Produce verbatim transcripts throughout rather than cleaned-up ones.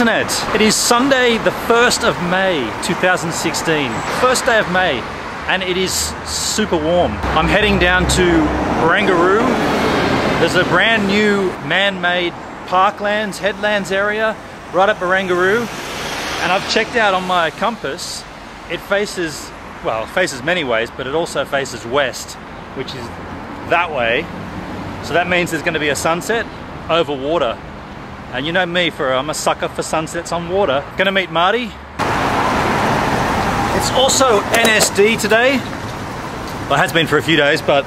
internet. It is Sunday the first of May two thousand sixteen. First day of May, and it is super warm. I'm heading down to Barangaroo. There's a brand new man-made parklands, headlands area right at Barangaroo. And I've checked out on my compass, it faces, well, it faces many ways, but it also faces west, which is that way. So that means there's gonna be a sunset over water. And you know me, for I'm a sucker for sunsets on water. Gonna meet Marty. It's also N S D today. Well, it has been for a few days, but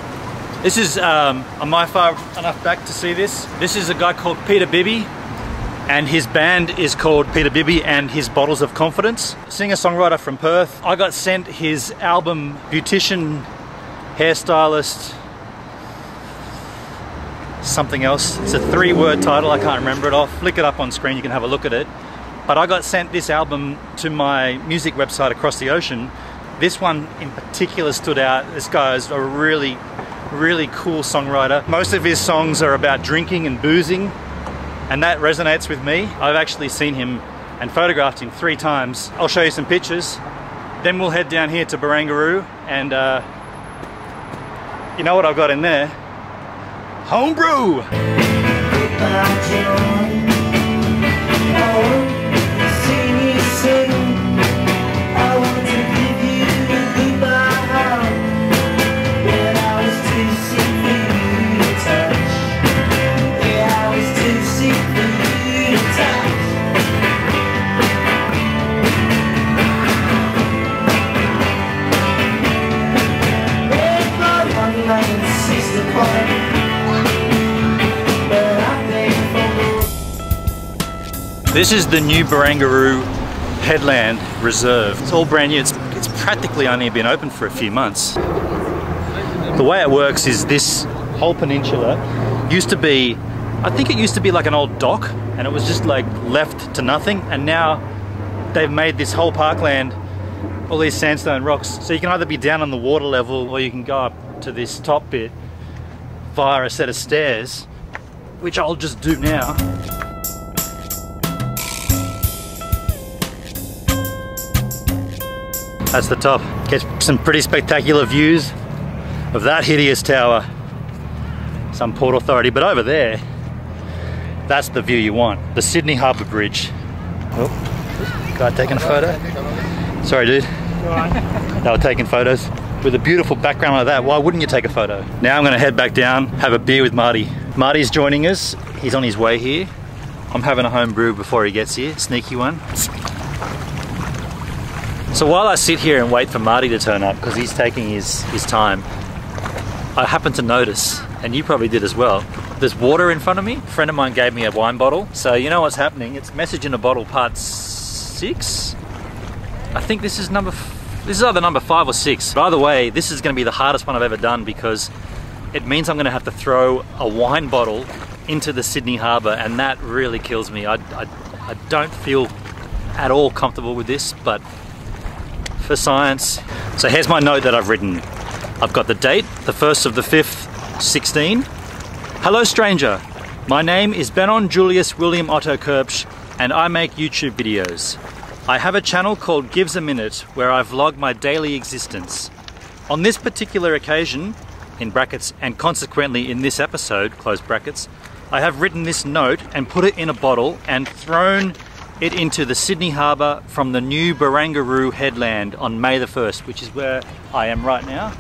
this is, um, am I far enough back to see this? This is a guy called Peter Bibby, and his band is called Peter Bibby and his Bottles of Confidence. Singer-songwriter from Perth. I got sent his album, Beautician, Hairstylist, something else. It's a three word title, I can't remember it. I'll flick it up on screen, you can have a look at it. But I got sent this album to my music website, Across the Ocean. This one in particular stood out. This guy is a really, really cool songwriter. Most of his songs are about drinking and boozing, and that resonates with me. I've actually seen him and photographed him three times. I'll show you some pictures. Then we'll head down here to Barangaroo, and uh, you know what I've got in there? Homebrew! This is the new Barangaroo Headland Reserve. It's all brand new. It's, it's practically only been open for a few months. The way it works is this whole peninsula used to be, I think it used to be like an old dock, and it was just like left to nothing, and now they've made this whole parkland, all these sandstone rocks. So you can either be down on the water level, or you can go up to this top bit via a set of stairs, which I'll just do now. That's the top. Get some pretty spectacular views of that hideous tower. Some Port Authority, but over there, that's the view you want. The Sydney Harbour Bridge. Oh, guy taking a photo? Sorry, dude. They were taking photos. With a beautiful background like that, why wouldn't you take a photo? Now I'm gonna head back down, have a beer with Marty. Marty's joining us. He's on his way here. I'm having a home brew before he gets here. Sneaky one. So while I sit here and wait for Marty to turn up, because he's taking his, his time, I happened to notice, and you probably did as well, there's water in front of me. A friend of mine gave me a wine bottle. So you know what's happening. It's Message in a Bottle part six. I think this is number, f this is either number five or six. But either way, this is gonna be the hardest one I've ever done, because it means I'm gonna have to throw a wine bottle into the Sydney Harbour, and that really kills me. I, I, I don't feel at all comfortable with this, but for science. So here's my note that I've written. I've got the date, the first of the fifth, sixteen. Hello stranger, my name is Benon Julius William Otto Koebsch, and I make YouTube videos. I have a channel called Gives A Minute where I vlog my daily existence. On this particular occasion, in brackets, and consequently in this episode, close brackets, I have written this note and put it in a bottle and thrown it into the Sydney Harbour from the new Barangaroo Headland on May the first, which is where I am right now.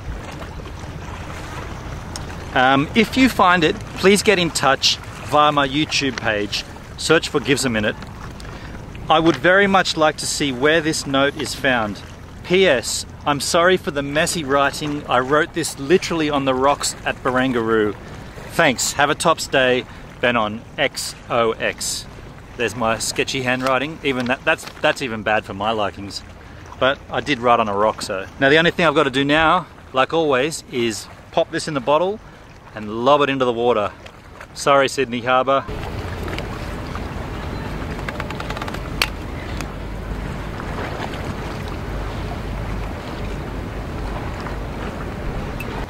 Um, if you find it, please get in touch via my YouTube page. Search for Gives A Minute. I would very much like to see where this note is found. P S. I'm sorry for the messy writing. I wrote this literally on the rocks at Barangaroo. Thanks. Have a tops day. Benon. X O X. There's my sketchy handwriting. Even that, that's, that's even bad for my likings. But I did write on a rock, so. Now the only thing I've got to do now, like always, is pop this in the bottle and lob it into the water. Sorry, Sydney Harbour.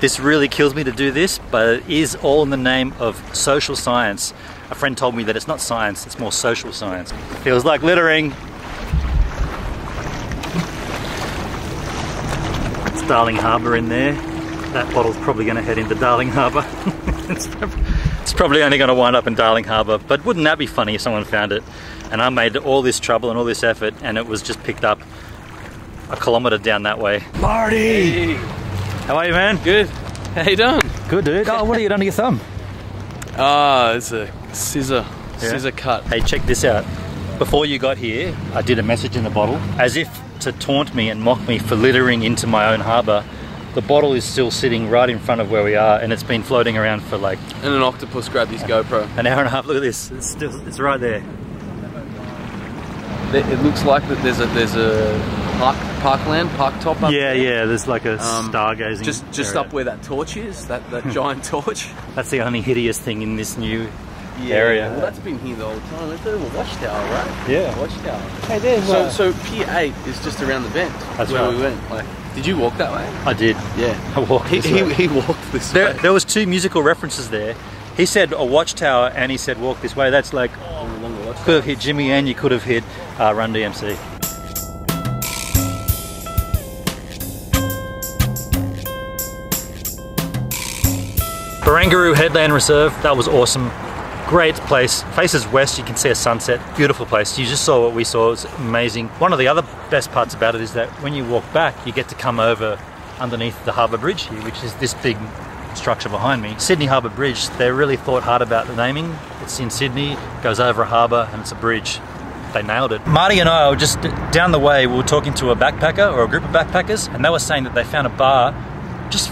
This really kills me to do this, but it is all in the name of social science. A friend told me that it's not science, it's more social science. Feels like littering. It's Darling Harbour in there. That bottle's probably going to head into Darling Harbour. it's, probably, it's probably only going to wind up in Darling Harbour, but wouldn't that be funny if someone found it? And I made all this trouble and all this effort, and it was just picked up a kilometre down that way. Marty! Hey. How are you, man? Good. How you doing? Good, dude. Oh, what are you done to your thumb? Ah, oh, it's a scissor, yeah. scissor cut. Hey, check this out. Before you got here, I did a message in the bottle. As if to taunt me and mock me for littering into my own harbour, the bottle is still sitting right in front of where we are, and it's been floating around for like... And an octopus grabbed his GoPro. An hour and a half, look at this. It's still, it's right there. It looks like that there's a there's a park parkland park top up yeah there. yeah there's like a um, stargazing just just area. Up where that torch is, that that giant torch. That's the only hideous thing in this new yeah, area. Well, that's been here the whole time. Let's do a watchtower, right? Yeah, watchtower. Hey, there's so uh, so Pier Eight is just around the bend. That's where right. we went. Like, did you walk that way? I did. Yeah, I walked. He this he, way. he walked this there, way. There was two musical references there. He said a watchtower, and he said walk this way. That's like. Could have hit Jimmy, and you could have hit uh, Run D M C. Barangaroo Headland Reserve, that was awesome. Great place, faces west, you can see a sunset, beautiful place. You just saw what we saw, it's amazing. One of the other best parts about it is that when you walk back, you get to come over underneath the Harbour Bridge here, which is this big structure behind me. Sydney Harbour Bridge, they really thought hard about the naming. It's in Sydney, goes over a harbour, and it's a bridge. They nailed it. Marty and I were just down the way, we were talking to a backpacker or a group of backpackers, and they were saying that they found a bar just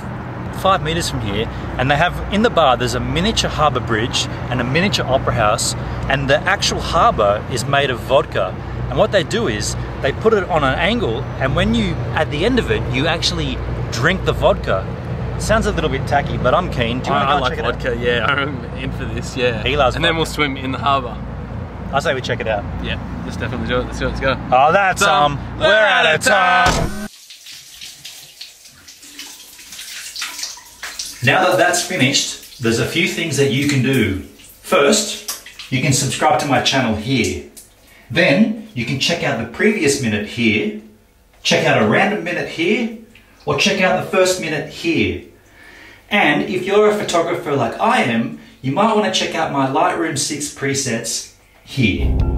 five metres from here, and they have in the bar there's a miniature harbour bridge and a miniature opera house, and the actual harbour is made of vodka. And what they do is they put it on an angle, and when you, at the end of it, you actually drink the vodka. Sounds a little bit tacky, but I'm keen. Do you want to I like check vodka, it out? yeah. I'm in for this, yeah. He loves and vodka. Then we'll swim in the harbour. I say we check it out. Yeah, let's definitely do it. Let's do it. Let's go. Oh, that's um, um we're out of time. Now that that's finished, there's a few things that you can do. First, you can subscribe to my channel here. Then you can check out the previous minute here. Check out a random minute here. Or check out the first minute here. And if you're a photographer like I am, you might want to check out my Lightroom six presets here.